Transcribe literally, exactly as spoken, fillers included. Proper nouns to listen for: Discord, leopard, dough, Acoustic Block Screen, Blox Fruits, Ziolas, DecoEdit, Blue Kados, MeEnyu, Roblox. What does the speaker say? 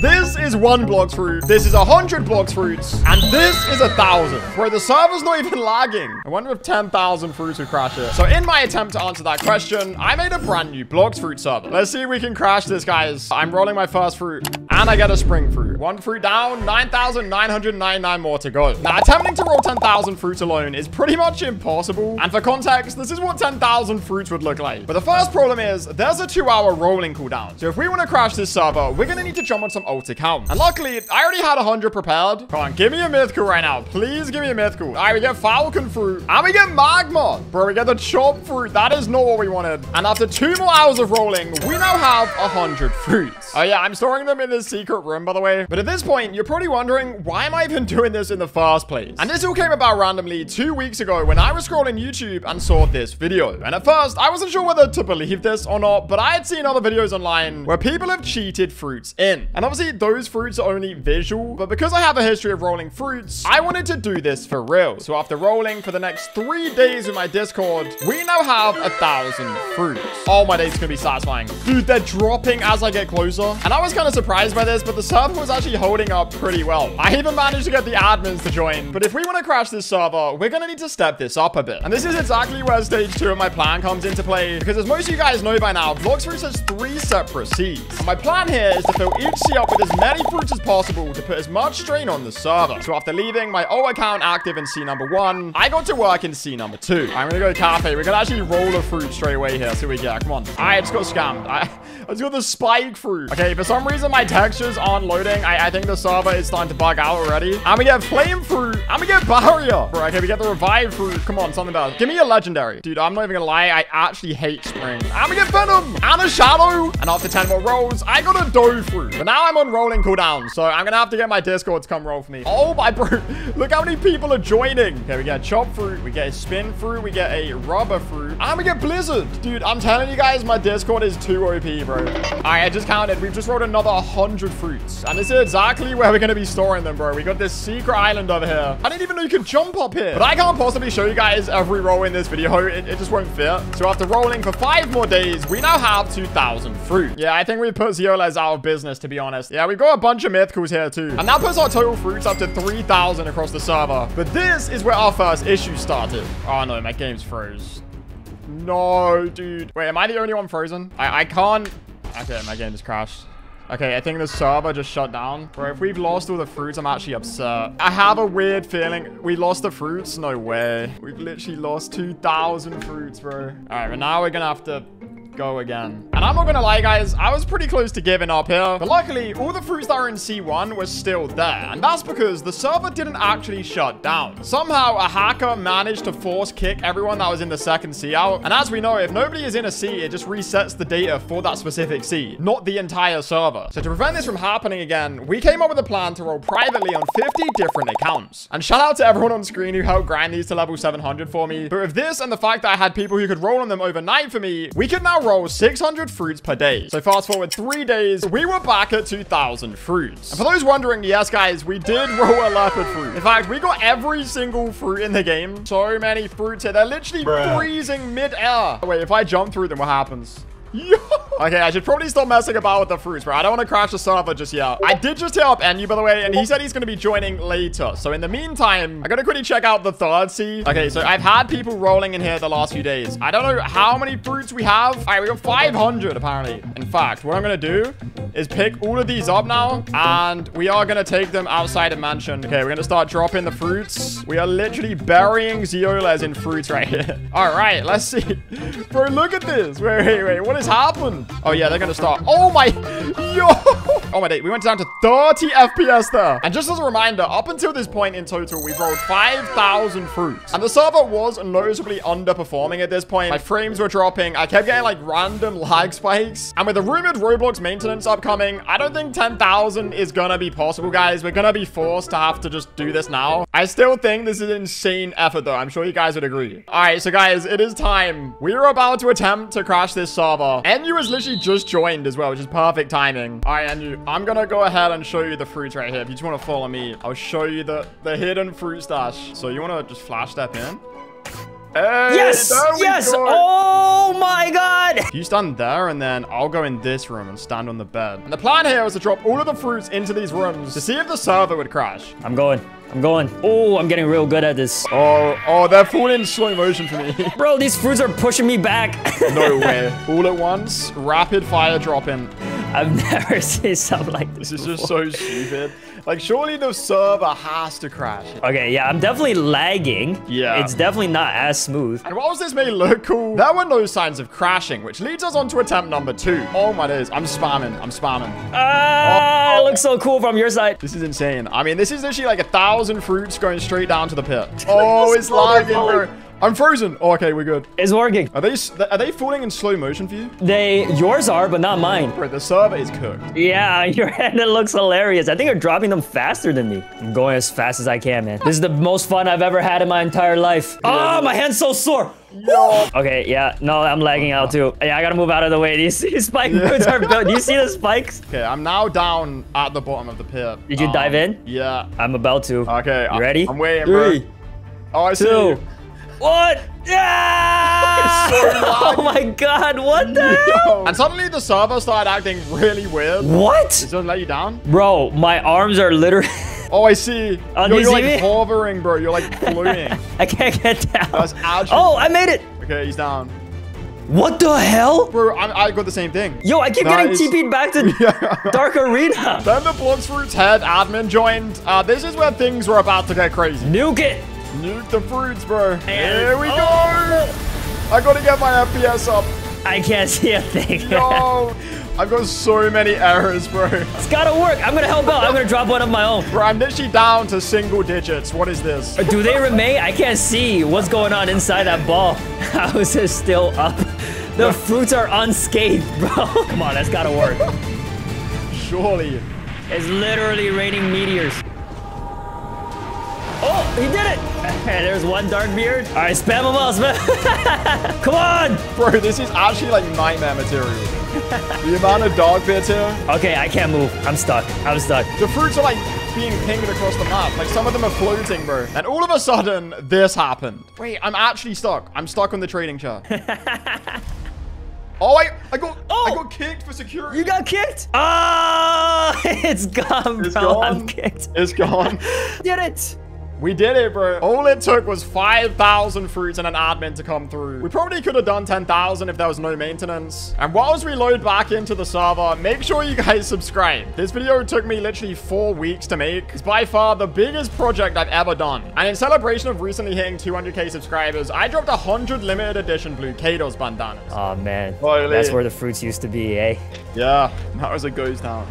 This is one Blox Fruit. This is a hundred Blox Fruits. And this is a thousand. Where the server's not even lagging. I wonder if ten thousand fruits would crash it. So in my attempt to answer that question, I made a brand new Blox Fruit server. Let's see if we can crash this, guys. I'm rolling my first fruit. And I get a spring fruit. One fruit down, nine thousand nine hundred ninety-nine more to go. Now, attempting to roll ten thousand fruits alone is pretty much impossible. And for context, this is what ten thousand fruits would look like. But the first problem is there's a two-hour rolling cooldown. So if we want to crash this server, we're going to need to jump on some old accounts. And luckily, I already had one hundred prepared. Come on, give me a mythical right now. Please give me a mythical. All right, we get falcon fruit. And we get magma. Bro, we get the chop fruit. That is not what we wanted. And after two more hours of rolling, we now have one hundred fruits. Oh, yeah, I'm storing them in this secret room, by the way. But at this point, you're probably wondering, why am I even doing this in the first place? And this all came about randomly two weeks ago when I was scrolling YouTube and saw this video. And at first, I wasn't sure whether to believe this or not, but I had seen other videos online where people have cheated fruits in. And obviously, those fruits are only visual, but because I have a history of rolling fruits, I wanted to do this for real. So after rolling for the next three days with my Discord, we now have a thousand fruits. Oh, my days can be satisfying. Dude, they're dropping as I get closer. And I was kind of surprised by this, but the server was actually holding up pretty well. I even managed to get the admins to join. But if we want to crash this server, we're going to need to step this up a bit. And this is exactly where stage two of my plan comes into play. Because as most of you guys know by now, Blox Fruits has three separate seeds. And my plan here is to fill each seed up with as many fruits as possible to put as much strain on the server. So after leaving my old account active in seed number one, I got to work in seed number two. I'm going to go cafe. We're going to actually roll a fruit straight away here. See what we get. Come on. I just got scammed. I, I just got the spike fruit. Okay, for some reason, my textures aren't loading. I, I think the server is starting to bug out already. And we get flame fruit. And we get barrier. Bro, okay, we get the revive fruit. Come on, something better. Give me a legendary. Dude, I'm not even going to lie. I actually hate spring. And we get venom. And a shadow. And after ten more rolls, I got a dough fruit. But now I'm on rolling cooldown. So I'm going to have to get my Discord to come roll for me. Oh, my bro. Look how many people are joining. Okay, we get a chop fruit. We get a spin fruit. We get a rubber fruit. And we get blizzard. Dude, I'm telling you guys, my Discord is too O P, bro. All right, I just counted. We've just rolled another one hundred fruits. And this is exactly where we're going to be storing them, bro. We got this secret island over here. I didn't even know you could jump up here. But I can't possibly show you guys every roll in this video. It, it just won't fit. So after rolling for five more days, we now have two thousand fruit. Yeah, I think we put Ziolas out of business, to be honest. Yeah, we've got a bunch of mythicals here too. And that puts our total fruits up to three thousand across the server. But this is where our first issue started. Oh no, my game's froze. No, dude. Wait, am I the only one frozen? I, I can't. Okay, my game just crashed. Okay, I think the server just shut down. Bro, if we've lost all the fruits, I'm actually upset. I have a weird feeling. We lost the fruits? No way. We've literally lost two thousand fruits, bro. All right, but now we're going to have to go again. And I'm not gonna lie, guys, I was pretty close to giving up here, but luckily all the fruits that are in C one were still there, and that's because the server didn't actually shut down. Somehow a hacker managed to force kick everyone that was in the second C out, and as we know, if nobody is in a C, it just resets the data for that specific C, not the entire server. So to prevent this from happening again, we came up with a plan to roll privately on fifty different accounts. And shout out to everyone on screen who helped grind these to level seven hundred for me, but with this and the fact that I had people who could roll on them overnight for me, we could now roll roll six hundred fruits per day. So fast forward three days, we were back at two thousand fruits. And for those wondering, yes, guys, we did roll a leopard fruit. In fact, we got every single fruit in the game. So many fruits here. They're literally Bruh. freezing mid-air. Wait, if I jump through them, what happens? Yo. Okay, I should probably stop messing about with the fruits, bro. I don't want to crash the server just yet. I did just hit up MeEnyu, by the way, and he said he's going to be joining later. So in the meantime, I'm going to quickly check out the third seed. Okay, so I've had people rolling in here the last few days. I don't know how many fruits we have. All right, we got five hundred, apparently. In fact, what I'm going to do is pick all of these up now, and we are going to take them outside of mansion. Okay, we're going to start dropping the fruits. We are literally burying Ziolas in fruits right here. All right, let's see. Bro, look at this. Wait, wait, wait. What has happened? Oh, yeah, they're going to start. Oh, my. Yo. Oh, my day. We went down to thirty F P S there. And just as a reminder, up until this point in total, we've rolled five thousand fruits. And the server was noticeably underperforming at this point. My frames were dropping. I kept getting, like, random lag spikes. And with the rumored Roblox maintenance upcoming, I don't think ten thousand is going to be possible, guys. We're going to be forced to have to just do this now. I still think this is an insane effort, though. I'm sure you guys would agree. All right, so, guys, it is time. We are about to attempt to crash this server. MeEnyu has literally just joined as well, which is perfect timing. All right, MeEnyu, I'm going to go ahead and show you the fruits right here. If you just want to follow me, I'll show you the, the hidden fruit stash. So you want to just flash step in? Hey, yes! Yes! Go. Oh my god! You stand there and then I'll go in this room and stand on the bed. And the plan here is to drop all of the fruits into these rooms to see if the server would crash. I'm going. I'm going. Oh, I'm getting real good at this. Oh, oh, they're falling in slow motion for me. Bro, these fruits are pushing me back. No way. All at once, rapid fire dropping. I've never seen something like this. This is before. Just so stupid. Like, surely the server has to crash. Okay, yeah, I'm definitely lagging. Yeah. It's definitely not as smooth. And whilst this may look cool, there were no signs of crashing, which leads us on to attempt number two. Oh my days, I'm spamming, I'm spamming. Ah, oh, it looks so cool from your side. This is insane. I mean, this is literally like a thousand fruits going straight down to the pit. Oh, it's lagging, bro. I'm frozen. Oh, okay, we're good. It's working. Are they are they falling in slow motion for you? They, yours are, but not mine. Bro, the server is cooked. Yeah, your hand, it looks hilarious. I think you're dropping them faster than me. I'm going as fast as I can, man. This is the most fun I've ever had in my entire life. Oh, my hand's so sore. No. Okay, yeah, no, I'm lagging out too. Yeah, I gotta move out of the way. These, these spike boots are built. Do you see the spikes? Okay, I'm now down at the bottom of the pit. Did you um, dive in? Yeah. I'm about to. Okay. You ready? I'm waiting, Three, bro. Oh, I see two, you. What? Yeah! So oh my god, what the hell? And suddenly the server started acting really weird. What? It doesn't let you down? Bro, my arms are literally... Oh, I see. Oh, you're you're see like me? Hovering, bro. You're like floating. I can't get down. That's actually... Oh, I made it. Okay, he's down. What the hell? Bro, I, I got the same thing. Yo, I keep that getting is... T P'd back to yeah. Dark Arena. Then the Blox Fruits head admin joined. Uh, this is where things were about to get crazy. Nuke it. Nuke the fruits, bro. And here we oh. go. I gotta get my F P S up. I can't see a thing. No. I've got so many errors, bro. It's gotta work. I'm gonna help out. I'm gonna drop one of my own. Bro, I'm literally down to single digits. What is this? Do they remain? I can't see what's going on inside that ball. How is it still up? The fruits are unscathed, bro. Come on, that's gotta work. Surely. It's literally raining meteors. Oh, he did it! There's one dark beard. All right, spam him out, spam. Come on! Bro, this is actually like nightmare material. The amount of dark beards here. Okay, I can't move. I'm stuck. I'm stuck. The fruits are like being pinged across the map. Like some of them are floating, bro. And all of a sudden, this happened. Wait, I'm actually stuck. I'm stuck on the trading chart. Oh, I, I got oh, I got kicked for security. You got kicked? Oh, it's gone, it's bro. Gone. I'm kicked. It's gone. Did it. We did it, bro. All it took was five thousand fruits and an admin to come through. We probably could have done ten thousand if there was no maintenance. And whilst we load back into the server, make sure you guys subscribe. This video took me literally four weeks to make. It's by far the biggest project I've ever done. And in celebration of recently hitting two hundred K subscribers, I dropped one hundred limited edition Blue Kados bandanas. Oh, man. Holy. That's where the fruits used to be, eh? Yeah, that was a ghost town.